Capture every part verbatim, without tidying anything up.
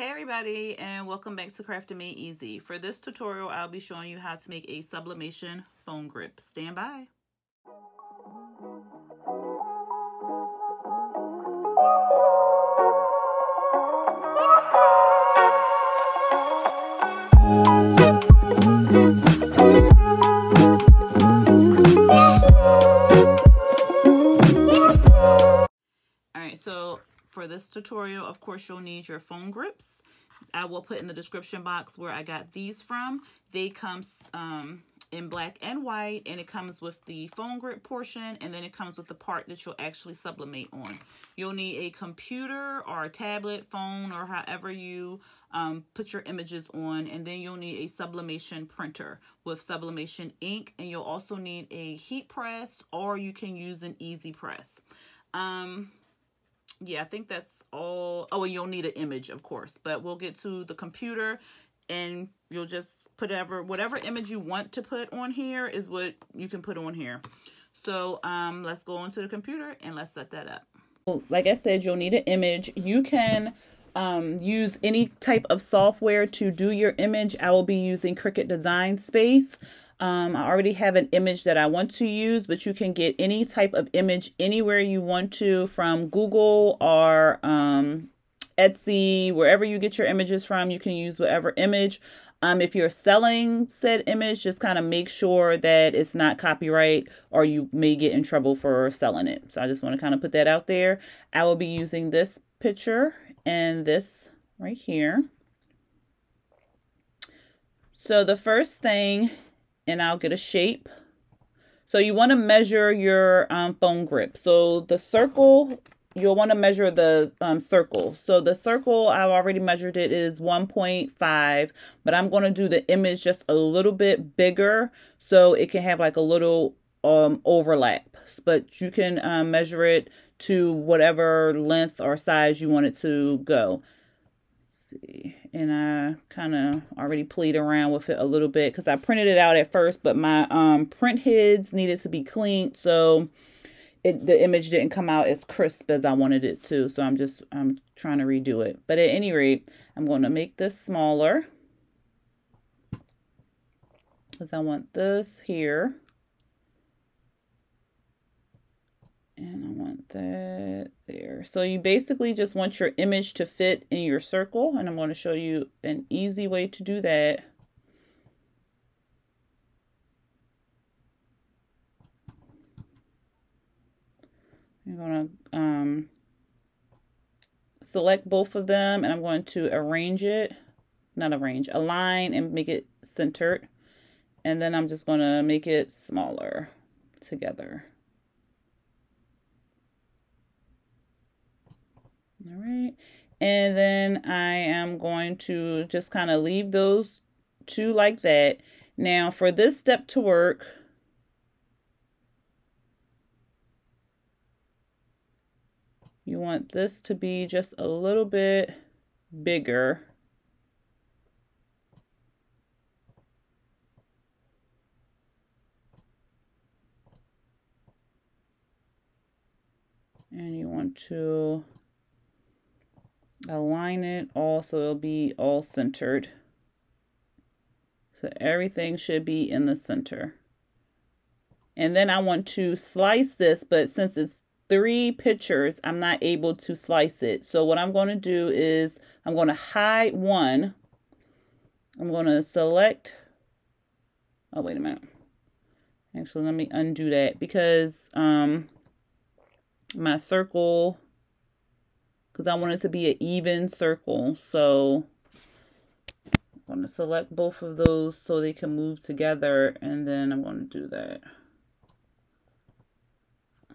Hey everybody, and welcome back to Crafting Made Easy. For this tutorial, I'll be showing you how to make a sublimation phone grip. Stand by. For this tutorial, of course, you'll need your foam grips. I will put in the description box where I got these from. They come um, in black and white, and it comes with the foam grip portion, and then it comes with the part that you'll actually sublimate on. You'll need a computer or a tablet, phone, or however you um, put your images on, and then you'll need a sublimation printer with sublimation ink, and you'll also need a heat press, or you can use an EasyPress. Um... Yeah, I think that's all. Oh, and you'll need an image, of course, but we'll get to the computer and you'll just put whatever, whatever image you want to put on here is what you can put on here. So um, let's go onto the computer and let's set that up. Well, like I said, you'll need an image. You can um, use any type of software to do your image. I will be using Cricut Design Space. Um, I already have an image that I want to use, but you can get any type of image anywhere you want to from Google or um, Etsy, wherever you get your images from, you can use whatever image. Um, if you're selling said image, just kind of make sure that it's not copyright or you may get in trouble for selling it. So I just want to kind of put that out there. I will be using this picture and this right here. So the first thing, and I'll get a shape. So you want to measure your um, foam grip. So the circle, you'll want to measure the um, circle. So the circle, I've already measured it, is one point five, but I'm going to do the image just a little bit bigger so it can have like a little um, overlap. But you can uh, measure it to whatever length or size you want it to go. See, and I kind of already played around with it a little bit because I printed it out at first, but my um, print heads needed to be cleaned, so it, the image didn't come out as crisp as I wanted it to. So I'm just I'm trying to redo it. But at any rate, I'm going to make this smaller because I want this here, and I want that there. So you basically just want your image to fit in your circle, and I'm going to show you an easy way to do that. I'm going to um, select both of them, and I'm going to arrange it, not arrange, align and make it centered. And then I'm just going to make it smaller together. All right, and then I am going to just kind of leave those two like that. Now for this step to work, you want this to be just a little bit bigger. And you want to align it all so it'll be all centered. So everything should be in the center. And then I want to slice this, but since it's three pictures, I'm not able to slice it. So what I'm going to do is I'm going to hide one. I'm going to select. Oh, wait a minute. Actually, let me undo that because um, my circle, because I want it to be an even circle. So I'm going to select both of those so they can move together. And then I'm going to do that.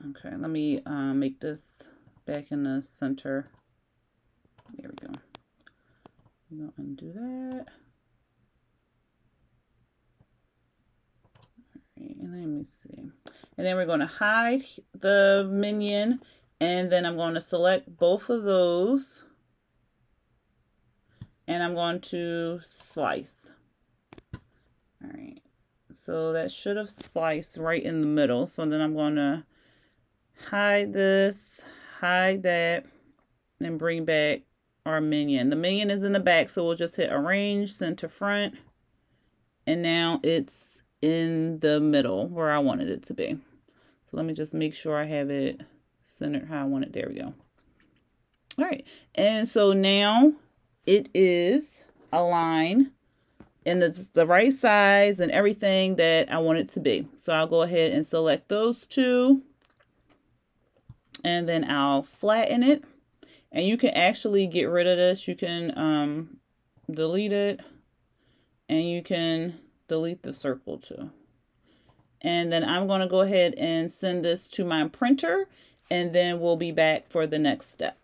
Okay, let me uh, make this back in the center. There we go. I'm going to undo that. All right, and let me see. And then we're going to hide the minion. And then I'm going to select both of those, and I'm going to slice. All right, so that should have sliced right in the middle. So then I'm going to hide this, hide that, and bring back our minion. The minion is in the back, so we'll just hit arrange, center front, and now it's in the middle where I wanted it to be. So let me just make sure I have it centered how I want it. There we go. All right, and so now it is aligned and it's the right size and everything that I want it to be. So I'll go ahead and select those two, and then I'll flatten it. And you can actually get rid of this. You can um, delete it, and you can delete the circle too. And then I'm going to go ahead and send this to my printer, and then we'll be back for the next step.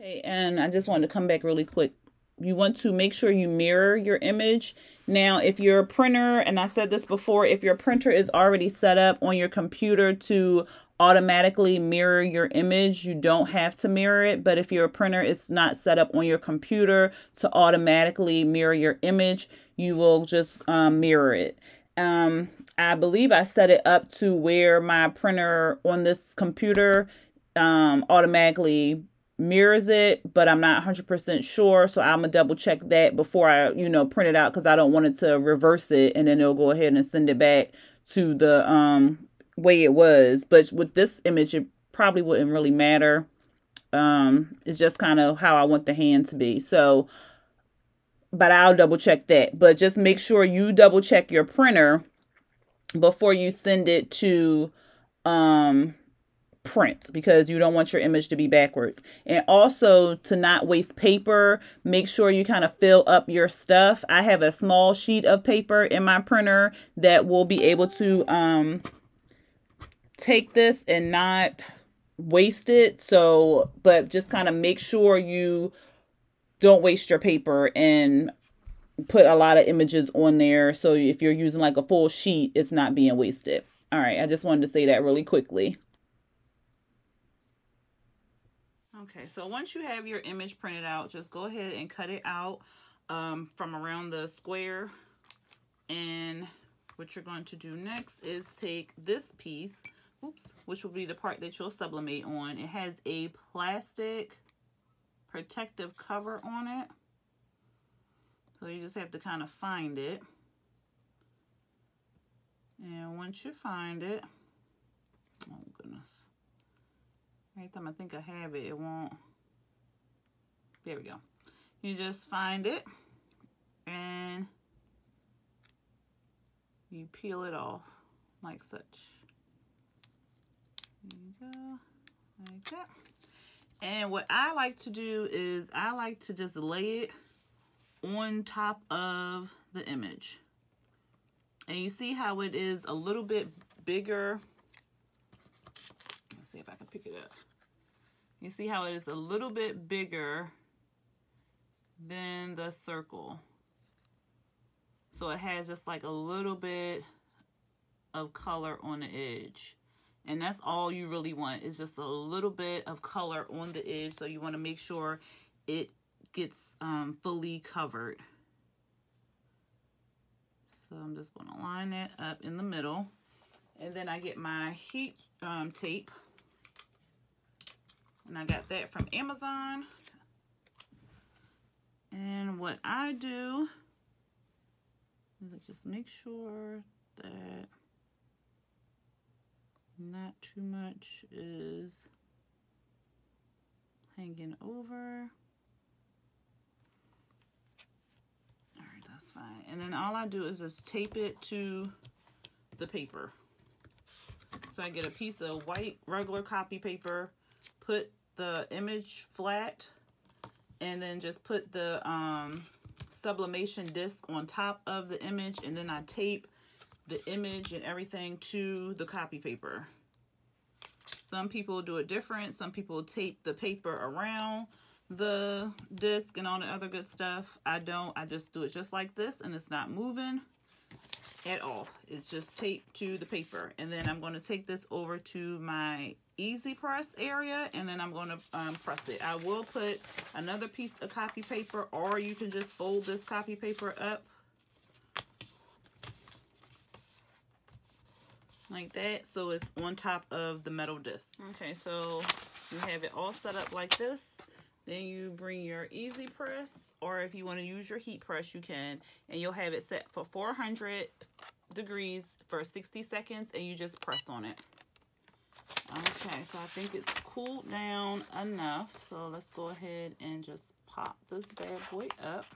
Okay, and I just wanted to come back really quick. You want to make sure you mirror your image. Now, if your printer, and I said this before, if your printer is already set up on your computer to automatically mirror your image, you don't have to mirror it. But if your printer is not set up on your computer to automatically mirror your image, you will just um, mirror it. Um, I believe I set it up to where my printer on this computer um, automatically mirrors it, but I'm not one hundred percent sure, so I'm gonna double check that before I, you know, print it out, because I don't want it to reverse it and then it'll go ahead and send it back to the um, way it was. But with this image, it probably wouldn't really matter. Um, it's just kind of how I want the hand to be. So, but I'll double check that. But just make sure you double check your printer before you send it to um print, because you don't want your image to be backwards. And also, to not waste paper, make sure you kind of fill up your stuff. I have a small sheet of paper in my printer that will be able to um, take this and not waste it. So, but just kind of make sure you don't waste your paper and put a lot of images on there. So if you're using like a full sheet, it's not being wasted. All right, I just wanted to say that really quickly. Okay, so once you have your image printed out, just go ahead and cut it out um, from around the square. And what you're going to do next is take this piece, oops, which will be the part that you'll sublimate on. It has a plastic protective cover on it. So you just have to kind of find it. And once you find it, oh goodness. Every time I think I have it, it won't. There we go. You just find it and you peel it off like such. There you go, like that. And what I like to do is I like to just lay it on top of the image. And you see how it is a little bit bigger. Let's see if I can pick it up. You see how it is a little bit bigger than the circle. So it has just like a little bit of color on the edge. And that's all you really want, is just a little bit of color on the edge. So you want to make sure it gets um, fully covered. So I'm just going to line that up in the middle. And then I get my heat um, tape. And I got that from Amazon. And what I do is I just make sure that not too much is hanging over. All right, that's fine. And then all I do is just tape it to the paper. So I get a piece of white regular copy paper, put the image flat, and then just put the um, sublimation disc on top of the image, and then I tape the image and everything to the copy paper. Some people do it different. Some people tape the paper around the disc and all the other good stuff. I don't. I just do it just like this, and it's not moving at all. It's just taped to the paper. And then I'm going to take this over to my EasyPress area, and then I'm going to um, press it. I will put another piece of copy paper, or you can just fold this copy paper up like that, so it's on top of the metal disc. Okay, so You have it all set up like this. Then you bring your EasyPress, or if you want to use your heat press, you can. And you'll have it set for four hundred degrees for sixty seconds, and you just press on it. Okay, so I think it's cooled down enough. So let's go ahead and just pop this bad boy up.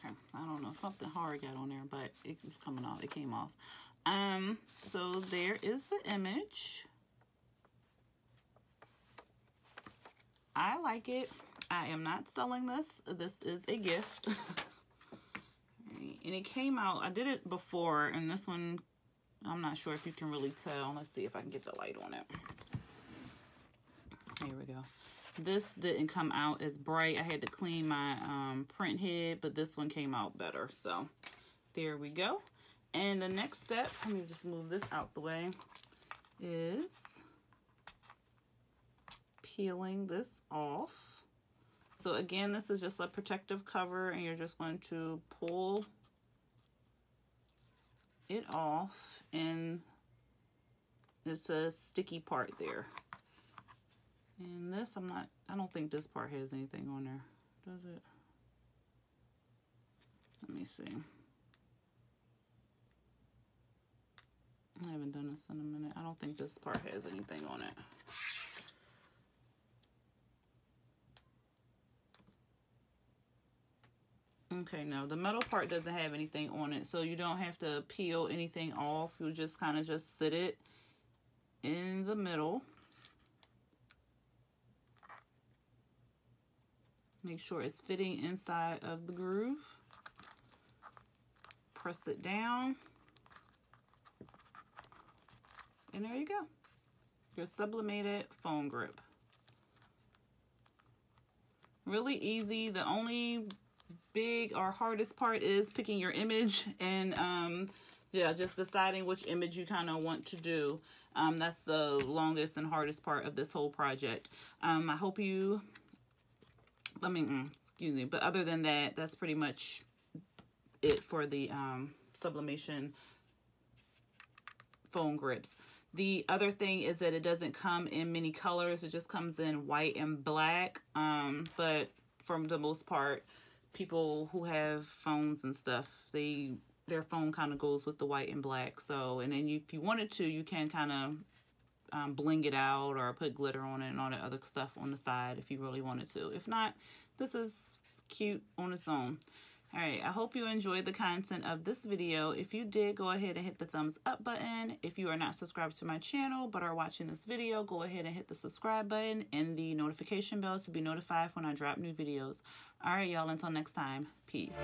Okay, I don't know, something hard got on there, but it's coming off, it came off. Um, so there is the image. I like it. I am not selling this. This is a gift. And it came out, I did it before, and this one, I'm not sure if you can really tell. Let's see if I can get the light on it. Here we go. This didn't come out as bright. I had to clean my um, print head, but this one came out better. So there we go. And the next step, let me just move this out the way, is peeling this off. So again, this is just a protective cover, and you're just going to pull it off, and it's a sticky part there. And this, I'm not, I don't think this part has anything on there. Does it? Let me see. I haven't done this in a minute. I don't think this part has anything on it. Okay, no, the metal part doesn't have anything on it, so you don't have to peel anything off. You'll just kind of just sit it in the middle. Make sure it's fitting inside of the groove. Press it down. And there you go. Your sublimated foam grip. Really easy. The only big or hardest part is picking your image and um, yeah, just deciding which image you kind of want to do. Um, that's the longest and hardest part of this whole project. Um, I hope you... I mean, excuse me, but other than that, that's pretty much it for the um, sublimation foam grips. The other thing is that it doesn't come in many colors. It just comes in white and black. Um, but for the most part, people who have phones and stuff, they their phone kind of goes with the white and black. So, and then you, if you wanted to, you can kind of Um, bling it out or put glitter on it and all that other stuff on the side if you really wanted to. If not, this is cute on its own. All right, I hope you enjoyed the content of this video. If you did, go ahead and hit the thumbs up button. If you are not subscribed to my channel but are watching this video, go ahead and hit the subscribe button and the notification bell to be notified when I drop new videos. All right, y'all, until next time, peace.